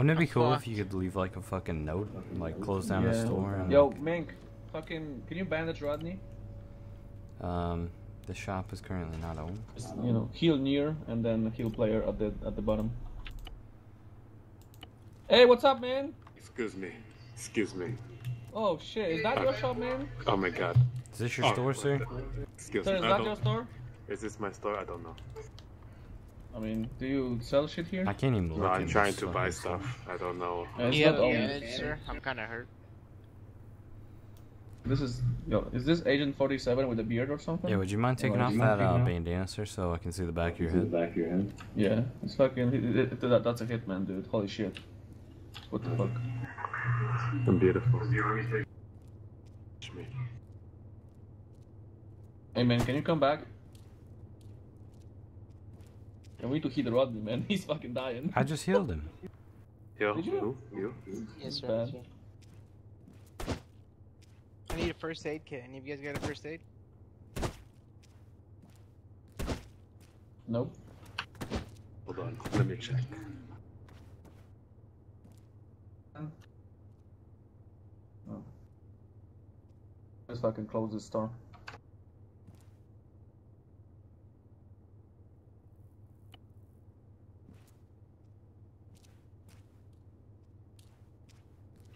Wouldn't it be cool if you could leave like a fucking note, and, like close down the store? And, yo, like, Mink, fucking, can you bandage Rodney? The shop is currently not open. Just, you know, heal near and then heal player at the bottom. Hey, what's up, man? Excuse me. Excuse me. Oh shit, is that your shop, man? Oh my god. Is this your store, sir? Excuse me. Sir, is that your store? Is this my store? I don't know. I mean, do you sell shit here? I can't even look. No, I'm trying to buy stuff. I don't know. Yeah, sir. I'm kind of hurt. This is, yo, is this Agent 47 with a beard or something? Yeah, would you mind taking off that bandana, sir, so I can see the back of your head? Yeah, it's fucking, that's a hitman, dude. Holy shit. What the fuck? I'm beautiful. Hey man, can you come back? I need to heal Rodney, man. He's fucking dying. I just healed him. Yo, did you? You? Yes, sir. I need a first aid kit. Any of you guys got a first aid? Nope. Hold on, let me check. Oh. Just fucking close this door.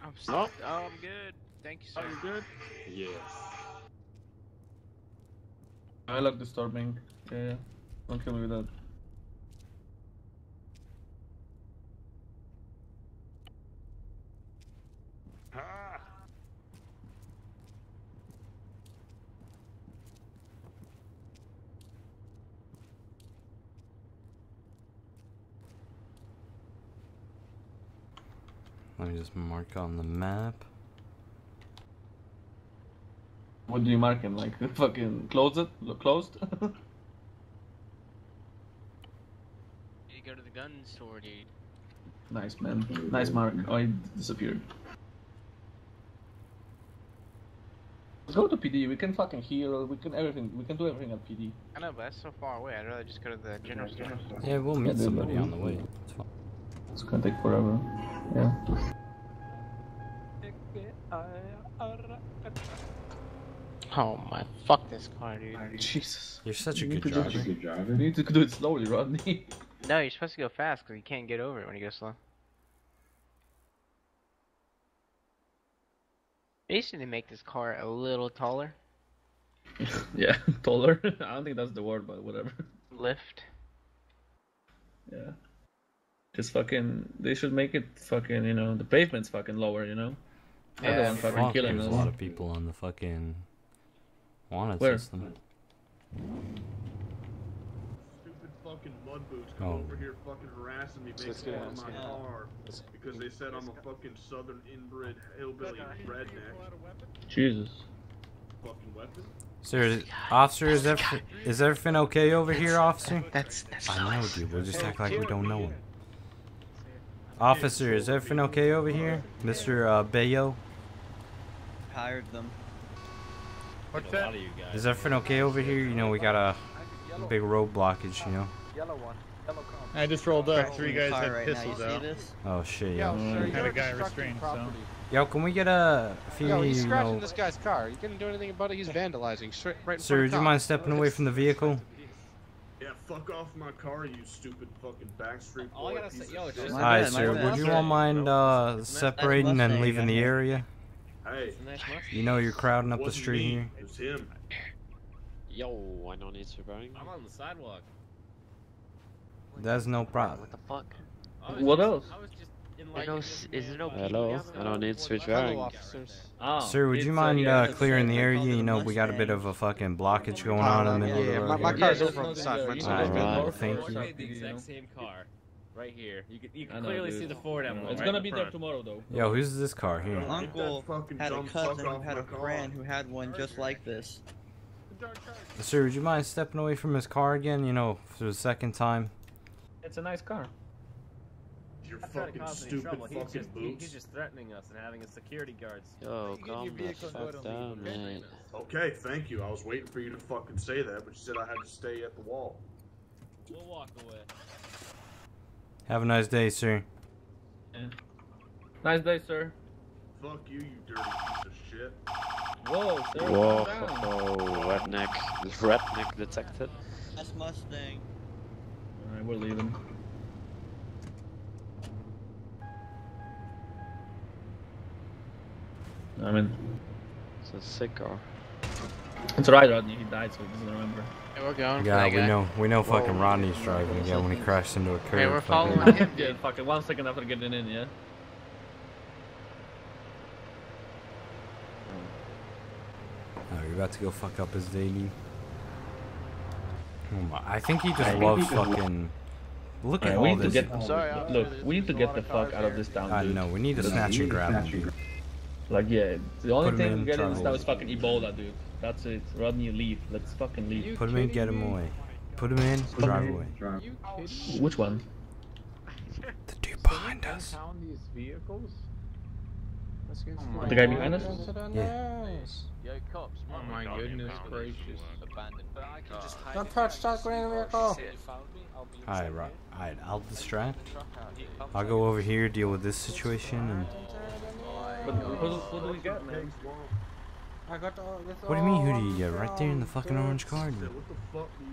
I'm stuck. Oh, I'm good. Thank you, sir. Are you good? Yes. I like the storming. Yeah. Don't kill me with that. Ah. Let me just mark on the map. What do you mark him? Like fucking close it? Closed? You go to the gun store, dude. Nice, man. Nice mark. Oh, he disappeared. Let's go to PD. We can fucking heal. We can everything. We can do everything at PD. I know, but that's so far away. I'd rather just go to the general store. Yeah, we'll meet somebody on the way. It's fine. It's gonna take forever. Yeah. Oh my, fuck this car, dude. Jesus. You're such a good driver. You need to do it slowly, Rodney. No, you're supposed to go fast because you can't get over it when you go slow. They used to make this car a little taller. Yeah, taller. I don't think that's the word, but whatever. Lift. Yeah. It's fucking, they should make it fucking, you know, the pavement's fucking lower, you know? Yeah, everyone fucking killing us. There's a lot of people on the fucking... Where? System. Stupid fucking mud boots come over here fucking harassing me based on my car because they said I'm a fucking southern inbred hillbilly redneck. Jesus. Fucking weapon? Sir, officer, is everything okay over here, officer? That's I know, dude. We'll just act like we don't know him. Officer, is everything okay over here? Mr. Bayo? Hired them. What's that? Is everything okay over here? You know, we got a big road blockage, you know? I just rolled up. Three guys had pistols out. Oh, shit, yeah. I had a guy restrained, so... Yo, can we get a few, yo, he's scratching this guy's car. You couldn't do anything about it. He's vandalizing. Sir, would you mind stepping away from the vehicle? Yeah, fuck off my car, you stupid fucking backstreet boy. Alright, sir. Would you all mind separating and leaving the area? Hey, you know you're crowding up the street here. It's him. Yo, I don't need surviving. I'm on the sidewalk. That's no problem. What the fuck? What else? Hello, I don't need surviving. Sir, would you mind clearing the area? You know, we got a bit of a fucking blockage going on in the middle of the road. My car's over on the side. Alright, thank you. The exact same car. Right here. You can clearly see the Ford emblem. It's gonna be there tomorrow, though. Yo, who's this car here? My uncle had a cousin who had a friend who had one just like this. Sir, would you mind stepping away from his car again? You know, for the second time. It's a nice car. Your fucking stupid fucking boots. He's just threatening us and having his security guards. Yo, calm the fuck down, man. Okay, thank you. I was waiting for you to fucking say that, but you said I had to stay at the wall. We'll walk away. Have a nice day, sir. Yeah. Nice day, sir. Fuck you, you dirty piece of shit. Whoa, sir. Whoa, oh, redneck. Redneck detected. That's Mustang. Alright, we're leaving. I mean, it's a sick car. It's right, Rodney. He died, so he doesn't remember. Hey, we're going. Yeah, we know. Fucking Rodney's driving again when he crashed into a curb. Hey, we're following him. Yeah, fucking 1 second after getting in, yeah. Oh, you're about to go fuck up his daily. Oh my! I think he just loves fucking. Look at all this. Look, we need to get the fuck out of this town, dude. I know. We need to snatch and grab him. Like, yeah, the only thing we get in this town is fucking Ebola, dude. That's it. Rodney, leave. Let's fucking leave. Put him in, get him away. Put him in, drive away. Which one? The dude behind us. The guy behind us? Yeah. Oh my goodness gracious. Don't touch that green vehicle. Alright, alright, I'll distract. I'll go over here, deal with this situation, and... But what do we get, man? What do you mean, who do you get? Right there in the fucking orange car.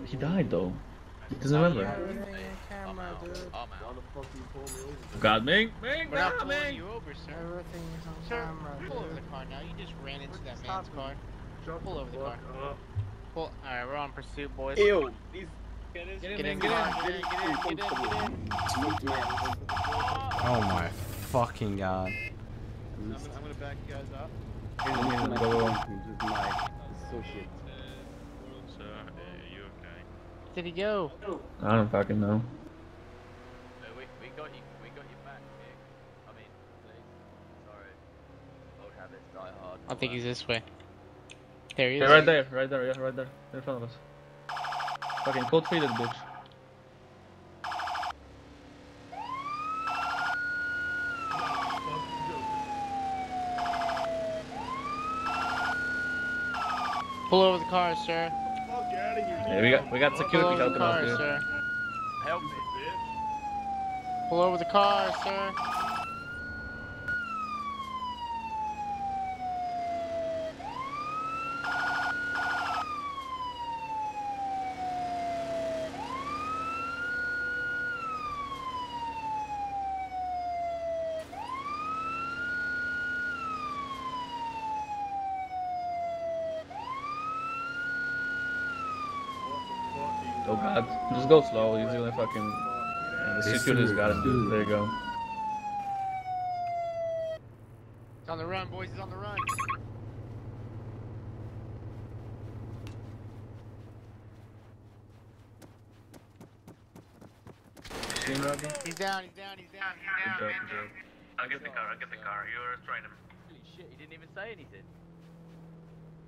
He died, though. He doesn't remember. God, Ming! Ming! We're not pulling you over, sir. Everything is on camera. Sir, pull over the car now. You just ran into that man's car. Pull over the car. Pull. Alright, we're on pursuit, boys. Ew! These... Get in, get in, get in, get in, get in. Oh my fucking god. I'm gonna back you guys up. I'm gonna go my associate. So, you okay? Did he go? I don't fucking know. We got you back, Nick. I mean, please. Sorry. Old habits die hard. I think he's this way. There he is. Hey, right there, yeah, right there. In front of us. Fucking cold feet, bitch. Pull over the car, sir. Fuck out of here, dude. We got security helping us, dude. Sir. Help me, bitch. Pull over the car, sir. Oh god, just go slow, he's gonna fucking... Yeah, the security's got him, dude. There you go. He's on the run, boys, he's on the run! He's down, he's down, he's down, he's down. Good job. I'll get the car, you restrain him. Holy shit, he didn't even say anything.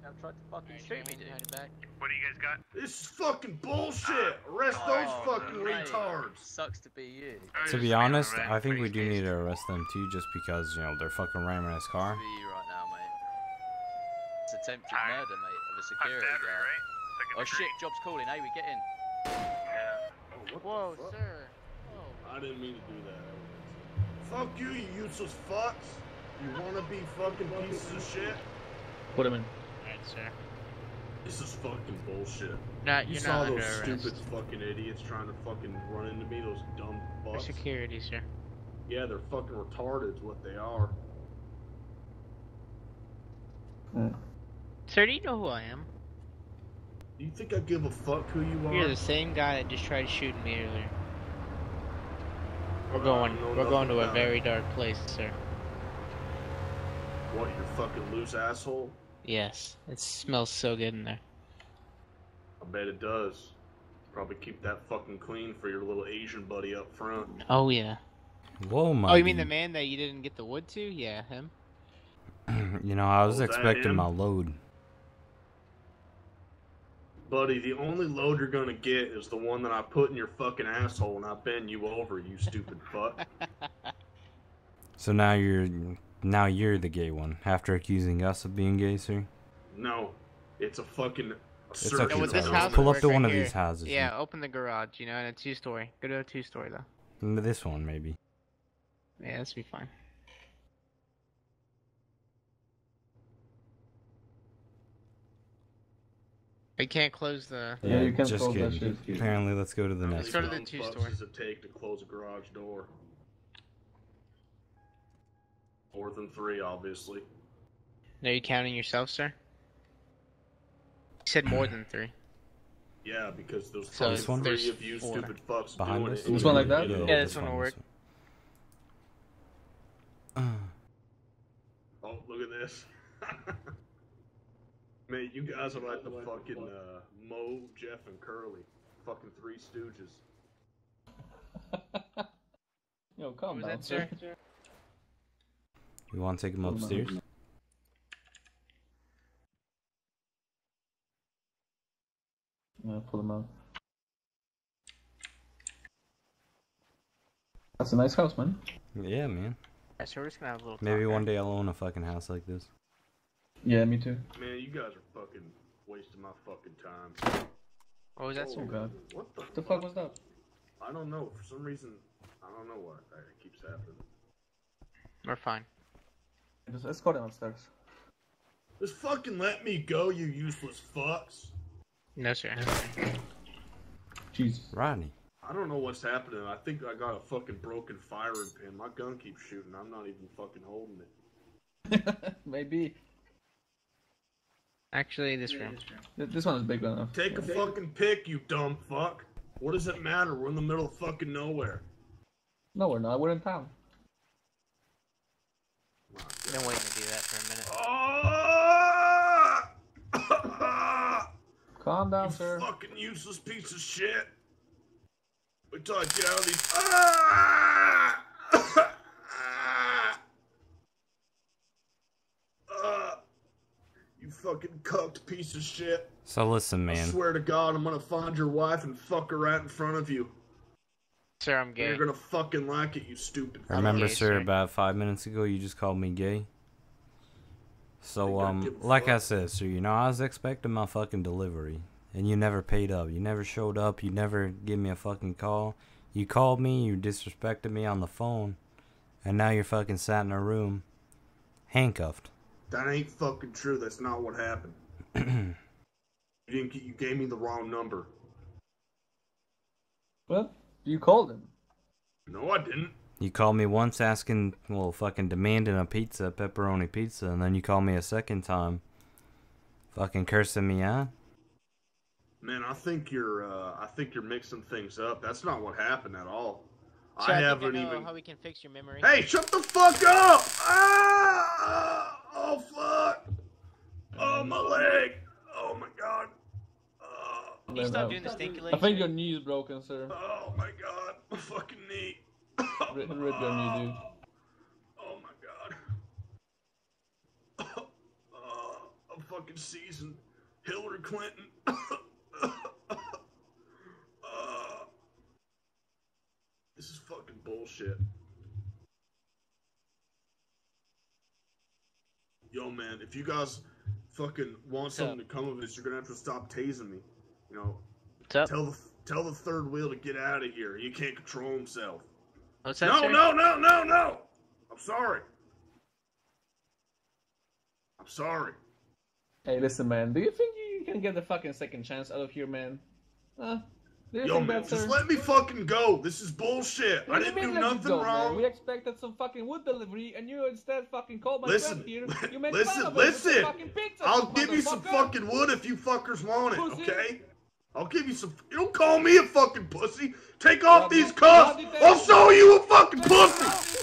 I've tried to fucking shoot me, dude. What do you guys got? This is fucking bullshit! Arrest those fucking retards! Sucks to be you. To be honest, I think we do need to arrest them too, just because, you know, they're fucking ramming his car. Right now, mate. It's attempted murder, mate, of a security guard. Right? Oh shit, job's calling, hey, we get in. Yeah. Whoa, sir. Whoa. I didn't mean to do that. Fuck you, you useless fucks! You wanna be fucking pieces of shit? Put him in. Sir. This is fucking bullshit. You saw those stupid fucking idiots trying to fucking run into me, those dumb fucks. For security, sir. Yeah, they're fucking retarded, what they are. Sir, do you know who I am? Do you think I give a fuck who you are? You're the same guy that just tried shooting me earlier. We're going to a very dark place, sir. What, you fucking loose asshole? Yes, it smells so good in there. I bet it does. Probably keep that fucking clean for your little Asian buddy up front. Oh yeah. Whoa, my. Oh, you mean the man that you didn't get the wood to? Yeah, him. You know, I was expecting my load. Buddy, the only load you're gonna get is the one that I put in your fucking asshole and I bend you over, you stupid fuck. So now you're. Now you're the gay one, after accusing us of being gay, sir? No, it's a fucking... It's okay, pull up to one of these houses. Yeah, open the garage, you know, and it's two-story. Go to a two-story, though. Into this one, maybe. Yeah, this will be fine. I can't close the... Yeah, you can't close that shit. Apparently, let's go to the next one. Let's go to the 2-store. It take to close a garage door? 4th and 3, obviously. Are you counting yourself, sir? You said more than 3. Yeah, because those three of you stupid fucks behind us. This one like that? Yeah, this one will work. Oh, look at this. Man, you guys are like the fucking Mo, Jeff, and Curly. Fucking Three Stooges. Yo, come on, sir. We want to take him upstairs? Yeah, pull him out. That's a nice house, man. Yeah, man. Yeah, sure, we're just gonna have a little maybe one day I'll own a fucking house like this. Yeah, me too. Man, you guys are fucking wasting my fucking time. Oh, is that so good? What the fuck was that? I don't know. For some reason, I don't know why it keeps happening. We're fine. Just escort him upstairs. Just fucking let me go, you useless fucks. No, sir. Jesus. Rodney. I don't know what's happening. I think I got a fucking broken firing pin. My gun keeps shooting. I'm not even fucking holding it. Maybe. Actually, this room. This one is big enough. Take a fucking pick, you dumb fuck. What does it matter? We're in the middle of fucking nowhere. No, we're not. We're in town. I've been waiting to do that for a minute. Oh! Calm down, sir. Fucking useless piece of shit. We thought I'd get out of these. Ah! You fucking cucked piece of shit. So listen, man. I swear to God, I'm gonna find your wife and fuck her right in front of you. Sir, I'm gay. You're gonna fucking like it, you stupid. Remember, sir, about 5 minutes ago, you just called me gay. So, like I said, sir, you know, I was expecting my fucking delivery. And you never paid up. You never showed up. You never gave me a fucking call. You called me. You disrespected me on the phone. And now you're fucking sat in a room. Handcuffed. That ain't fucking true. That's not what happened. You gave me the wrong number. What? You called him. No, I didn't. You called me once asking, well, fucking demanding a pizza, pepperoni pizza, and then you called me a second time. Fucking cursing me out. Man, I think you're mixing things up. That's not what happened at all. So I haven't even. How we can fix your memory? Hey, shut the fuck up! Ah! Oh fuck! Oh my leg! Oh my god! Can you stop doing the stinky leg? I think your knee is broken, sir. Oh my god! My fucking knee! Rip your knee, dude. Oh my god! I'm fucking seasoned. Hillary Clinton. This is fucking bullshit. Yo, man, if you guys fucking want something to come of this, you're gonna have to stop tasing me. You know, tell the third wheel to get out of here. He can't control himself. What's that, sir? No! I'm sorry. I'm sorry. Hey, listen, man. Do you think you can get the fucking second chance out of here, man? Huh? Yo, man, just let me fucking go. This is bullshit. I didn't do nothing wrong. Man? We expected some fucking wood delivery, and you instead fucking called my friend here. You made fun of us with fucking pizza. I'll give you some fucking wood if you fuckers want it, okay? I'll give you some. You don't call me a fucking pussy. Take off these cuffs. I'll show you a fucking pussy.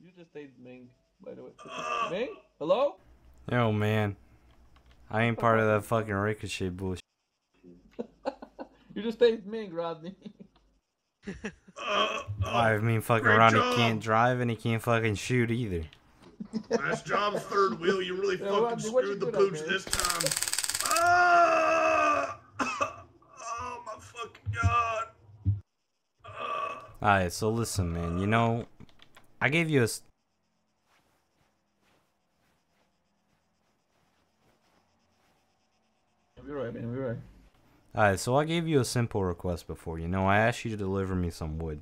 You just ate Ming, by the way. Ming? Hello? Yo, man. I ain't part of that fucking Ricochet bullshit. You just saved Ming, Rodney. I mean, fucking Rodney can't drive and he can't fucking shoot either. Nice job, third wheel. You really fucking Rodney, screwed the pooch this time. Oh my fucking god. Alright, so listen, man. You know, I gave you a... Alright, so I gave you a simple request before. You know, I asked you to deliver me some wood.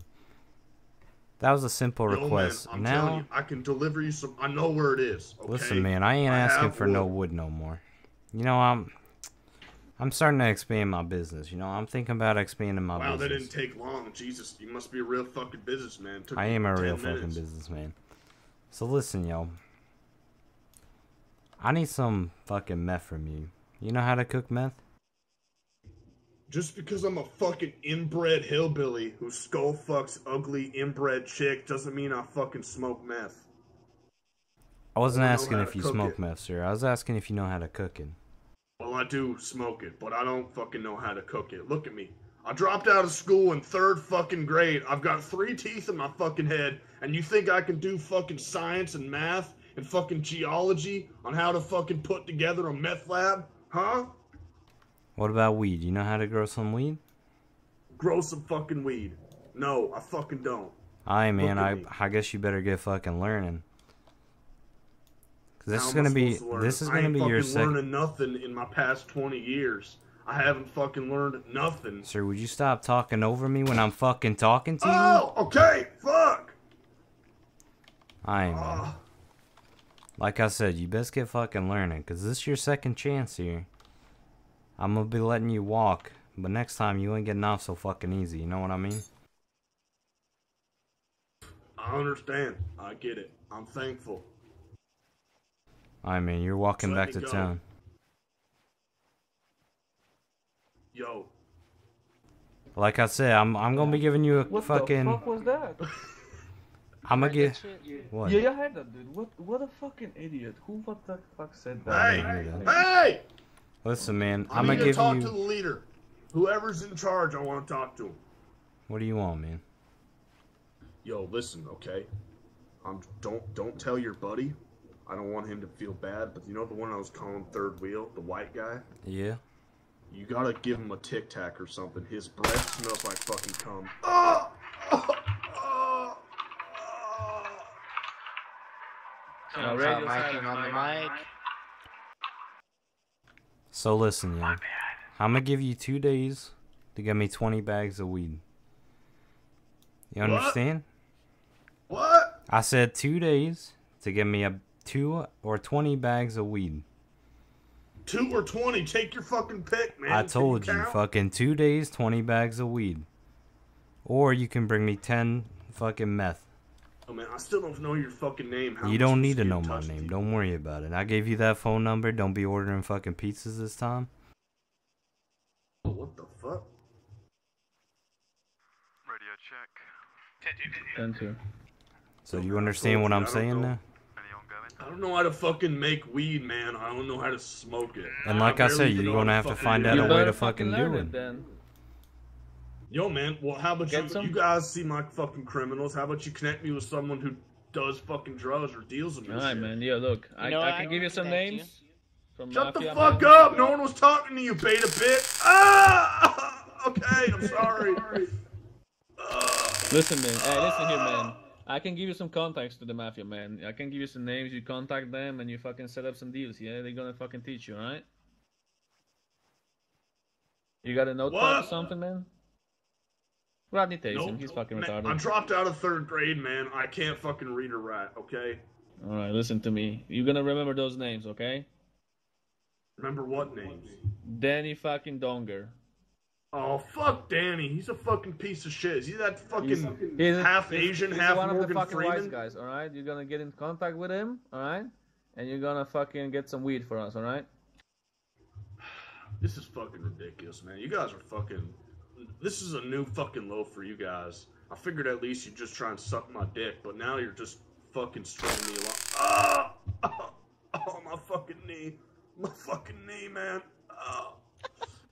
That was a simple request. Man, I'm telling you, I can deliver you some. I know where it is. Okay? Listen, man, I ain't asking for no wood no more. You know, I'm starting to expand my business. You know, I'm thinking about expanding my business. Wow, that didn't take long. Jesus, you must be a real fucking businessman. I am a real fucking businessman. So listen, yo. I need some fucking meth from you. You know how to cook meth? Just because I'm a fucking inbred hillbilly who skull fucks ugly inbred chick doesn't mean I fucking smoke meth. I wasn't asking if you smoke meth, sir. I was asking if you know how to cook it. Well, I do smoke it, but I don't fucking know how to cook it. Look at me. I dropped out of school in third fucking grade. I've got 3 teeth in my fucking head, and you think I can do fucking science and math and fucking geology on how to fucking put together a meth lab? Huh? What about weed? You know how to grow some weed? Grow some fucking weed. No, I fucking don't. Aye, man, I guess you better get fucking learning. Cause this is gonna be your second. I ain't learning nothing in my past 20 years. I haven't fucking learned nothing. Sir, would you stop talking over me when I'm fucking talking to you? Oh, okay, fuck. Aye, man. Like I said, you best get fucking learning, cause this is your second chance here. I'm gonna be letting you walk, but next time you ain't getting off so fucking easy, you know what I mean? I understand. I get it. I'm thankful. I mean, you're walking back to town. Yo. Like I said, I'm gonna be giving you a fucking... What the fuck was that? I'm gonna get... What? Yeah, I heard that, dude. What a fucking idiot. Who the fuck said that? Hey! Listen, man, I'm gonna give you... I need to talk to the leader. Whoever's in charge, I want to talk to him. What do you want, man? Yo, listen, okay? Don't tell your buddy. I don't want him to feel bad, but you know the one I was calling third wheel? The white guy? Yeah. You gotta give him a Tic Tac or something. His breath smells like fucking cum. Oh! What's up, Mike? On the mic? So listen, yo. I'm gonna give you 2 days to get me 20 bags of weed. You understand? What? I said 2 days to get me 2 or 20 bags of weed. 2 or 20? Take your fucking pick, man. I told you, fucking 2 days, 20 bags of weed. Or you can bring me 10 fucking meth. Oh man, I still don't know your fucking name. You don't need to know my name. Don't worry about it. I gave you that phone number. Don't be ordering fucking pizzas this time. What the fuck? Radio check. Enter. So you understand what I'm saying now? I don't know how to fucking make weed, man. I don't know how to smoke it. And like I said, you're gonna have to find out a way to fucking do it. Yo, man, well, how about you guys seem like fucking criminals. How about you connect me with someone who does fucking drugs or deals with me? Alright, man, yeah, look, I can give you some names. Shut the fuck up! No one was talking to you, beta bitch! Ah! Okay, I'm sorry. Listen, man, hey, listen here, man. I can give you some contacts to the mafia, man. I can give you some names, you contact them, and you fucking set up some deals, yeah? They're gonna fucking teach you, alright? You got a notepad or something, man? Rodney Jackson, he's fucking retarded. I dropped out of third grade, man. I can't fucking read or write, okay? Alright, listen to me. You're gonna remember those names, okay? Remember what names? Danny fucking Donger. Oh, fuck Danny. He's a fucking piece of shit. He's that fucking half-Asian, half Morgan Freeman. He's one of the fucking wise guys, alright? You're gonna get in contact with him, alright? And you're gonna fucking get some weed for us, alright? This is fucking ridiculous, man. You guys are fucking... This is a new fucking low for you guys. I figured at least you'd just try and suck my dick, but now you're just fucking stringing me along. Oh! Oh, my fucking knee. My fucking knee, man. Oh.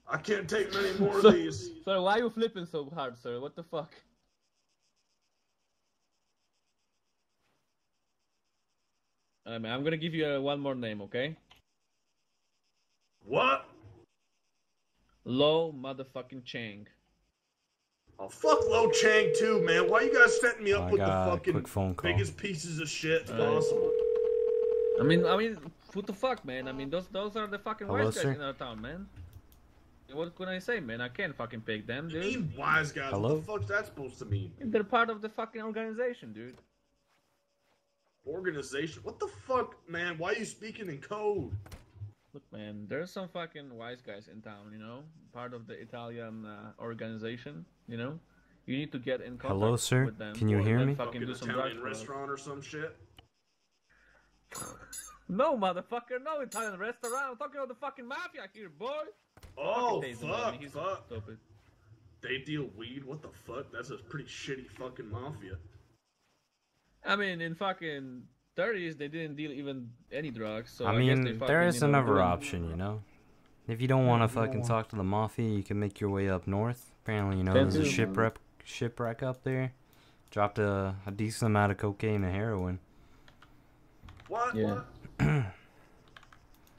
I can't take many more of these. Sir, why are you flipping so hard, sir? What the fuck? Alright, man, I'm gonna give you one more name, okay? What? Low motherfucking Chang. Oh, fuck Low Chang too, man. Why you guys setting me up with the fucking biggest pieces of shit possible? I mean, what the fuck, man? I mean, those are the fucking wise guys in our town, man. What can I say, man? I can't fucking pick them, dude. These wise guys. Hello? What the fuck's that supposed to mean? They're part of the fucking organization, dude. Organization? What the fuck, man? Why are you speaking in code? Look, man, there's some fucking wise guys in town, you know? Part of the Italian organization, you know? You need to get in contact Hello, sir? With them. Can you hear me? Fucking do some Italian restaurant or some shit? No, motherfucker, no Italian restaurant. I'm talking about the fucking mafia here, boy. Oh, fuck, fuck. Stupid. They deal weed? What the fuck? That's a pretty shitty fucking mafia. I mean, in fucking 30s, they didn't deal even any drugs. So I mean, guess there is another option, you know? If you don't want to fucking talk to the mafia, you can make your way up north. Apparently, you know, there's a shipwreck up there. Dropped a decent amount of cocaine and heroin. What? Yeah. What?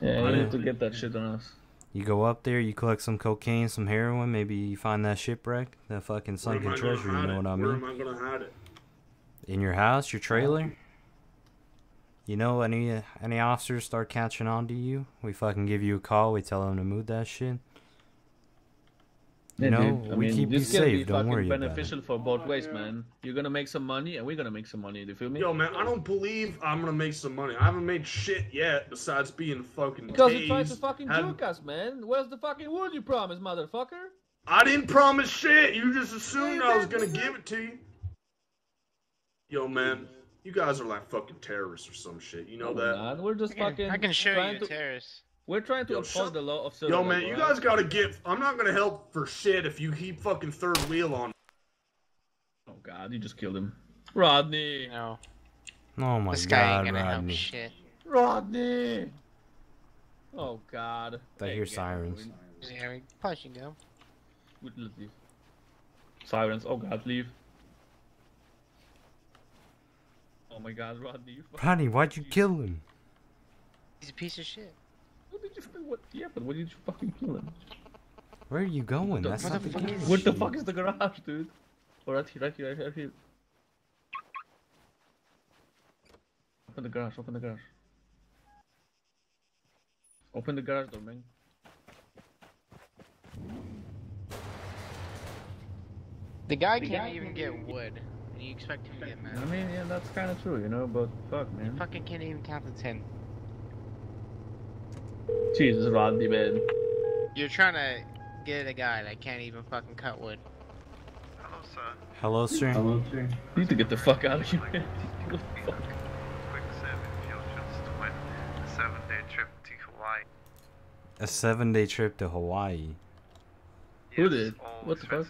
Yeah, you need to get that shit on us. You go up there, you collect some cocaine, some heroin, maybe you find that shipwreck, that fucking sunken treasure, you know what I mean? Where am I gonna hide it? In your house, your trailer? You know, any officers start catching on to you, we fucking give you a call, we tell them to move that shit. You know, we keep you safe, don't worry about it. This is beneficial for both ways, man. You're gonna make some money, and we're gonna make some money, do you feel me? Yo, man, I don't believe I'm gonna make some money. I haven't made shit yet, besides being fucking tased. Because you tried to fucking juke us, man. Where's the fucking wood you promised, motherfucker? I didn't promise shit! You just assumed I was gonna give it to you. Yo, man, you guys are like fucking terrorists or some shit, you know that? We're just fucking... I can show you terrorists. We're trying to uphold the law of Silver. Yo, man, you guys gotta get... I'm not gonna help for shit if you keep fucking third wheel on. Oh, God, you just killed him. Rodney! No. Oh, my God, Rodney. This guy ain't gonna help shit. Rodney! Oh, God. I hear sirens. Yeah, probably should go. Let's leave. Sirens. Oh, God, leave. Oh, my God, Rodney. You Rodney, why'd you kill him? He's a piece of shit. What did you fucking kill him? Where are you going? That's not the fucking Where the fuck is the garage, dude? Oh, right here, right here, right here. Open the garage, open the garage. Open the garage door, man. The guy can't even get wood. And you expect him to get mad. I mean, yeah, that's kind of true, you know, but fuck, man. You fucking can't even count to 10. Jesus, Rodney, man. You're trying to get a guy that can't even fucking cut wood. Hello, sir. Hello, sir. Hello, sir. You need to get the fuck out of here, man. Quick a 7-day trip to Hawaii. A 7-day trip to Hawaii? Yes, who did? What the fuck?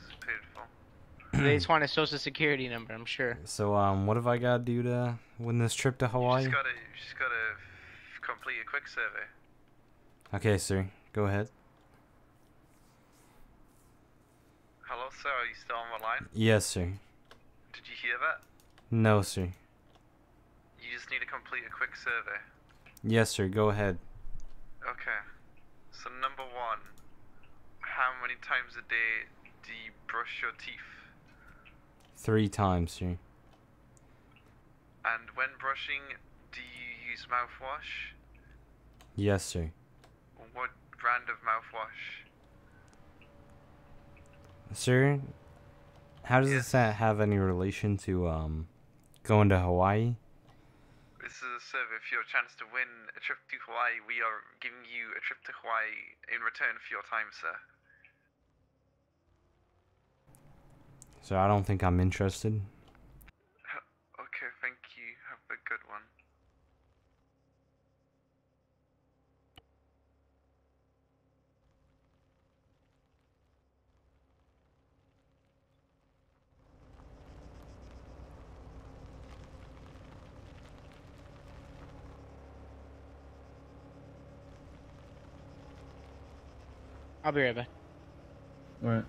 They just want a social security number, I'm sure. So, what have I got to do to win this trip to Hawaii? You just gotta complete a quick survey. Okay, sir. Go ahead. Hello, sir. Are you still on the line? Yes, sir. Did you hear that? No, sir. You just need to complete a quick survey. Yes, sir. Go ahead. Okay. So, number one, how many times a day do you brush your teeth? 3 times, sir. And when brushing, do you use mouthwash? Yes, sir. What brand of mouthwash? Sir, how does this have any relation to going to Hawaii? This is a survey for your chance to win a trip to Hawaii. We are giving you a trip to Hawaii in return for your time, sir. So I don't think I'm interested. Okay, thank you. Have a good one. I'll be right back. Alright.